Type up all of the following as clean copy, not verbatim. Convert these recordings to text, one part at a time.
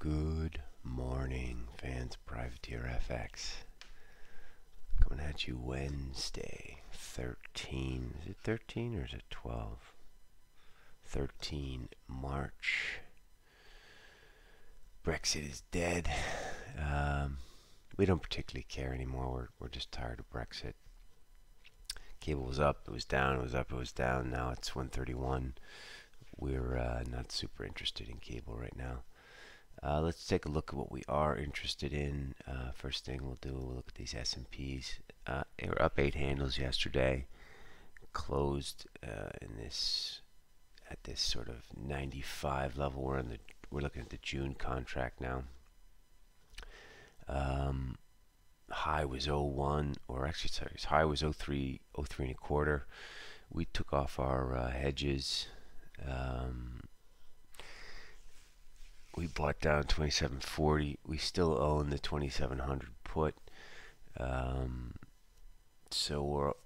Good morning, fans of PrivateerFX. Coming at you Wednesday, 13, is it 13 or is it 12? 13 March. Brexit is dead. We don't particularly care anymore. We're just tired of Brexit. Cable was up, it was down, it was up, it was down. Now it's 131. We're not super interested in cable right now. Let's take a look at what we are interested in. First thing we'll do, we'll look at these S&Ps. They were up 8 handles yesterday. Closed at this sort of 95 level. We're looking at the June contract now. High was 01, or actually sorry, high was 03 and a quarter. We took off our hedges. We bought down 2740. We still own the 2700 put. So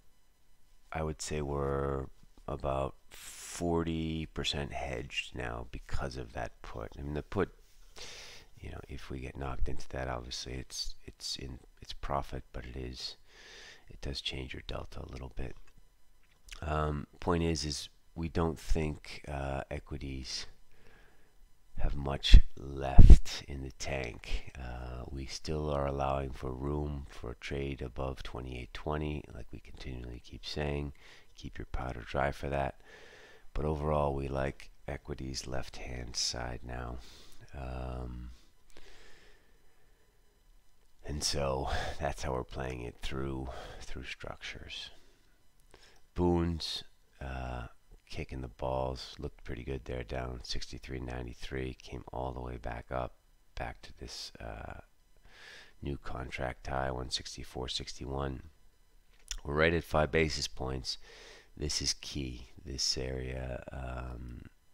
I would say we're about 40% hedged now because of that put. I mean, the put, you know, if we get knocked into that, obviously it's profit, but it does change your delta a little bit. Point is we don't think equities have much left in the tank. We still are allowing for room for trade above 2820, like we continually keep saying. Keep your powder dry for that. But overall, we like equities left-hand side now. And so that's how we're playing it through structures. Boons, kicking the balls, looked pretty good there, down 63.93, came all the way back up, back to this new contract high, 164.61. We're right at 5 basis points. This is key, this area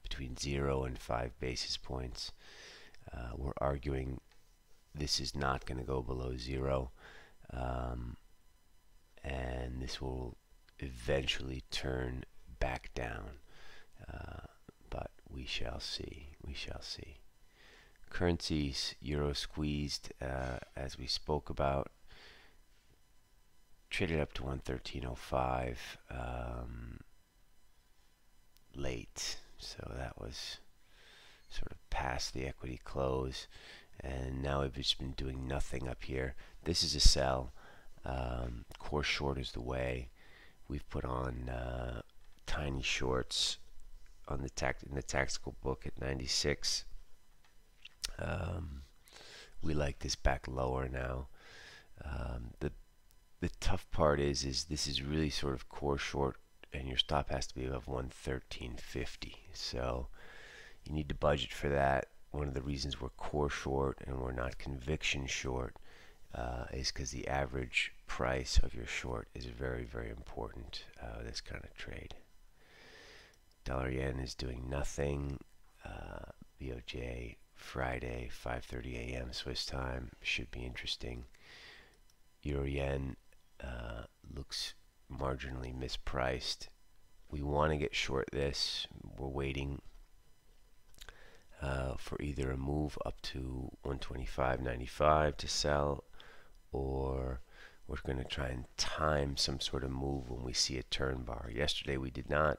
between 0 and 5 basis points. We're arguing this is not going to go below 0, and this will eventually turn back down, but we shall see. Currencies, euro squeezed, as we spoke about, traded up to 113.05 late, so that was sort of past the equity close, and now we've just been doing nothing up here. This is a sell. Core short is the way. We've put on tiny shorts on the tactical book at 96. We like this back lower now. The tough part is this is really sort of core short, and your stop has to be above 113.50. So you need to budget for that. One of the reasons we're core short and we're not conviction short is because the average price of your short is very, very important. This kind of trade. Dollar yen is doing nothing. BoJ Friday 5:30 a.m. Swiss time should be interesting. Euro yen looks marginally mispriced. We want to get short this. We're waiting for either a move up to 125.95 to sell, or we're going to try and time some sort of move when we see a turn bar. Yesterday we did not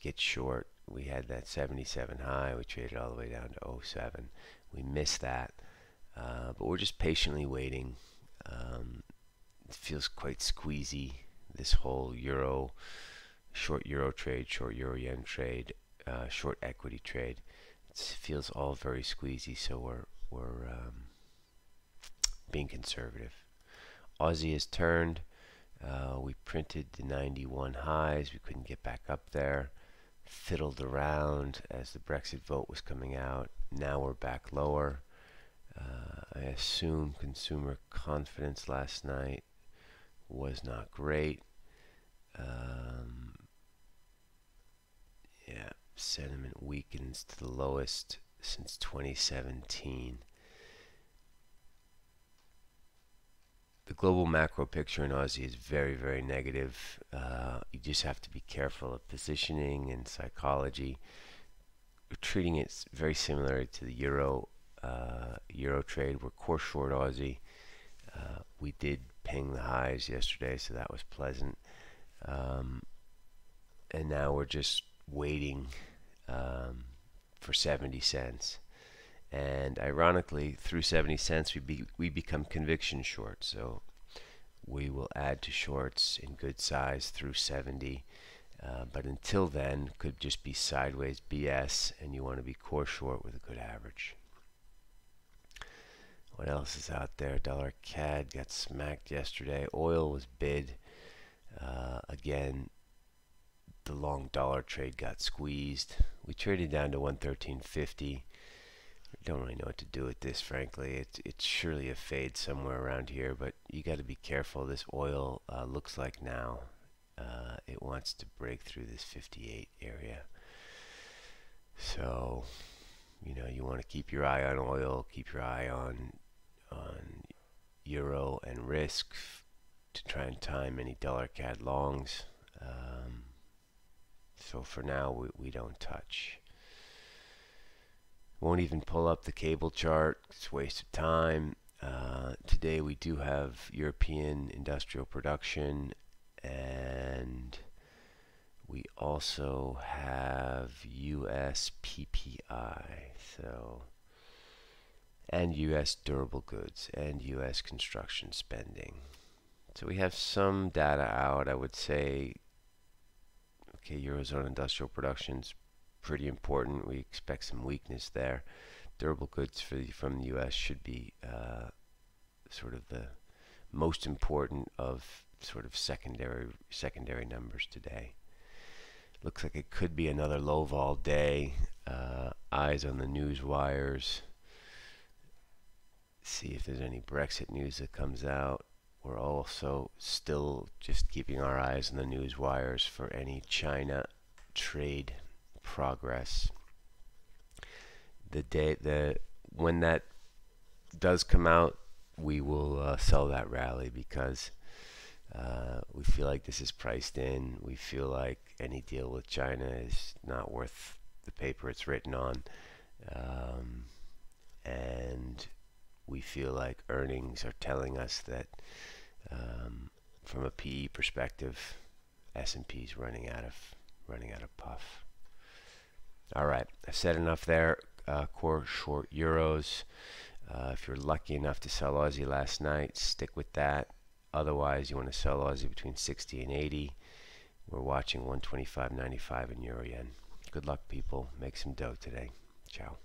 get short. We had that 77 high. We traded all the way down to 07. We missed that, but we're just patiently waiting. It feels quite squeezy, this whole euro short, euro trade, short euro yen trade, short equity trade. It feels all very squeezy, so we're being conservative. Aussie has turned. We printed the 91 highs. We couldn't get back up there. Fiddled around as the Brexit vote was coming out. Now we're back lower. I assume consumer confidence last night was not great. Yeah, sentiment weakens to the lowest since 2017. The global macro picture in Aussie is very, very negative. You just have to be careful of positioning and psychology. We're treating it very similarly to the euro. euro trade. We're course short Aussie. We did ping the highs yesterday, so that was pleasant. And now we're just waiting for 70 cents. And ironically, through 70 cents, we become conviction short. So we will add to shorts in good size through 70. But until then, could just be sideways BS, and you want to be core short with a good average. What else is out there? Dollar CAD got smacked yesterday. Oil was bid. Again, the long dollar trade got squeezed. We traded down to 113.50. Don't really know what to do with this, frankly. It's surely a fade somewhere around here, but you got to be careful. This oil looks like now it wants to break through this 58 area. So, you know, you want to keep your eye on oil, keep your eye on euro and risk to try and time any dollar CAD longs. So for now, we don't touch. Won't even pull up the cable chart. It's a waste of time. Today we do have European industrial production, and we also have US PPI, so, and US durable goods and US construction spending. So we have some data out. I would say, okay, Eurozone industrial production's pretty important. We expect some weakness there. Durable goods from the US should be sort of the most important of sort of secondary numbers today. Looks like it could be another low vol day. Eyes on the news wires. See if there's any Brexit news that comes out. We're also still just keeping our eyes on the news wires for any China trade progress. When that does come out, we will sell that rally, because we feel like this is priced in. We feel like any deal with China is not worth the paper it's written on, and we feel like earnings are telling us that from a PE perspective, S&P's running out of puff. All right, I've said enough there. Core short euros. If you're lucky enough to sell Aussie last night, stick with that. Otherwise, you want to sell Aussie between 60 and 80. We're watching 125.95 in euro yen. Good luck, people. Make some dough today. Ciao.